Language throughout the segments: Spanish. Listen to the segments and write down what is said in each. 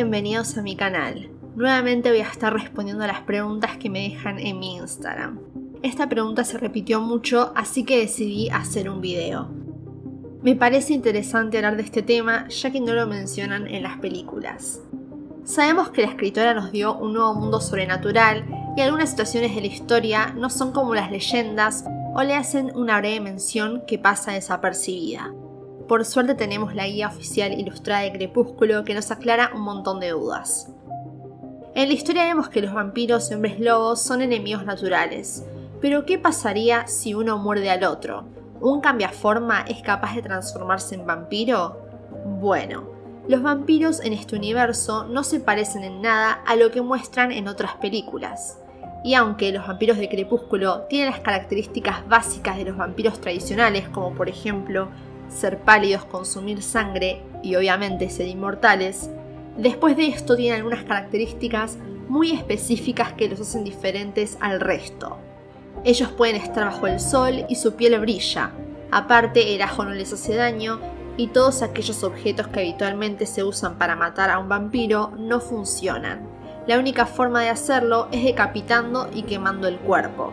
bienvenidos a mi canal. Nuevamente voy a estar respondiendo a las preguntas que me dejan en mi Instagram. Esta pregunta se repitió mucho, así que decidí hacer un video. Me parece interesante hablar de este tema, ya que no lo mencionan en las películas. Sabemos que la escritora nos dio un nuevo mundo sobrenatural y algunas situaciones de la historia no son como las leyendas o le hacen una breve mención que pasa desapercibida. Por suerte tenemos la guía oficial ilustrada de Crepúsculo que nos aclara un montón de dudas. En la historia vemos que los vampiros y hombres lobos son enemigos naturales, pero ¿qué pasaría si uno muerde al otro? ¿Un cambiaforma es capaz de transformarse en vampiro? Bueno, los vampiros en este universo no se parecen en nada a lo que muestran en otras películas. Y aunque los vampiros de Crepúsculo tienen las características básicas de los vampiros tradicionales, como por ejemplo ser pálidos, consumir sangre y obviamente ser inmortales, después de esto tienen algunas características muy específicas que los hacen diferentes al resto. Ellos pueden estar bajo el sol y su piel brilla, aparte el ajo no les hace daño y todos aquellos objetos que habitualmente se usan para matar a un vampiro no funcionan. La única forma de hacerlo es decapitando y quemando el cuerpo.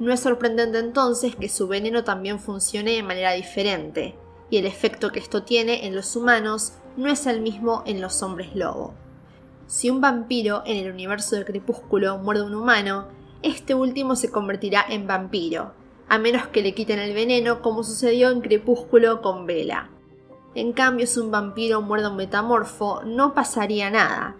No es sorprendente entonces que su veneno también funcione de manera diferente, y el efecto que esto tiene en los humanos no es el mismo en los hombres lobo. Si un vampiro en el universo de Crepúsculo muerde a un humano, este último se convertirá en vampiro, a menos que le quiten el veneno como sucedió en Crepúsculo con Bella. En cambio, si un vampiro muerde a un metamorfo, no pasaría nada,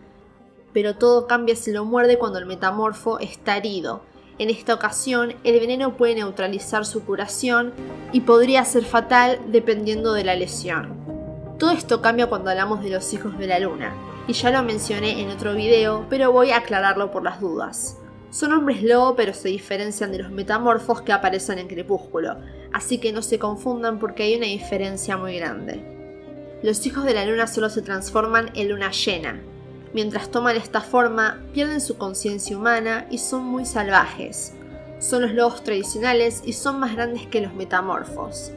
pero todo cambia si lo muerde cuando el metamorfo está herido. En esta ocasión, el veneno puede neutralizar su curación y podría ser fatal dependiendo de la lesión. Todo esto cambia cuando hablamos de los hijos de la luna, y ya lo mencioné en otro video, pero voy a aclararlo por las dudas. Son hombres lobo, pero se diferencian de los metamorfos que aparecen en Crepúsculo, así que no se confundan porque hay una diferencia muy grande. Los hijos de la luna solo se transforman en luna llena. Mientras toman esta forma, pierden su conciencia humana y son muy salvajes. Son los lobos tradicionales y son más grandes que los metamorfos.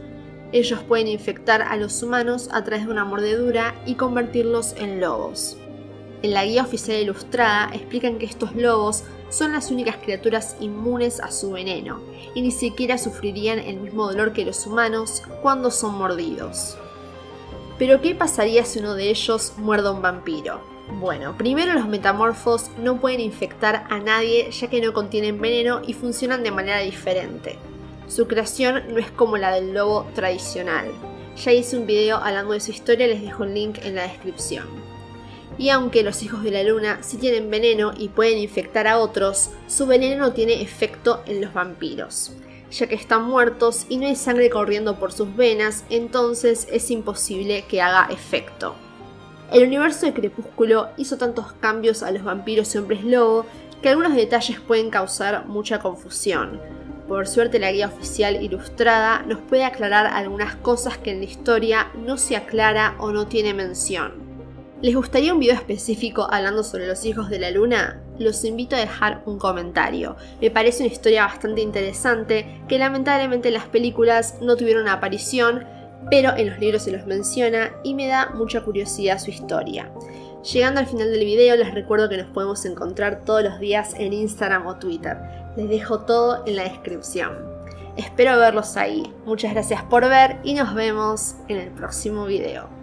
Ellos pueden infectar a los humanos a través de una mordedura y convertirlos en lobos. En la guía oficial ilustrada explican que estos lobos son las únicas criaturas inmunes a su veneno y ni siquiera sufrirían el mismo dolor que los humanos cuando son mordidos. Pero ¿qué pasaría si uno de ellos muerde a un vampiro? Bueno, primero los metamorfos no pueden infectar a nadie ya que no contienen veneno y funcionan de manera diferente. Su creación no es como la del lobo tradicional. Ya hice un video hablando de su historia, les dejo el link en la descripción. Y aunque los hijos de la luna sí tienen veneno y pueden infectar a otros, su veneno no tiene efecto en los vampiros, ya que están muertos y no hay sangre corriendo por sus venas, entonces es imposible que haga efecto. El universo de Crepúsculo hizo tantos cambios a los vampiros y hombres lobo que algunos detalles pueden causar mucha confusión. Por suerte la guía oficial ilustrada nos puede aclarar algunas cosas que en la historia no se aclara o no tiene mención. ¿Les gustaría un video específico hablando sobre los hijos de la luna? Los invito a dejar un comentario. Me parece una historia bastante interesante que lamentablemente en las películas no tuvieron aparición, pero en los libros se los menciona y me da mucha curiosidad su historia. Llegando al final del video les recuerdo que nos podemos encontrar todos los días en Instagram o Twitter. Les dejo todo en la descripción. Espero verlos ahí. Muchas gracias por ver y nos vemos en el próximo video.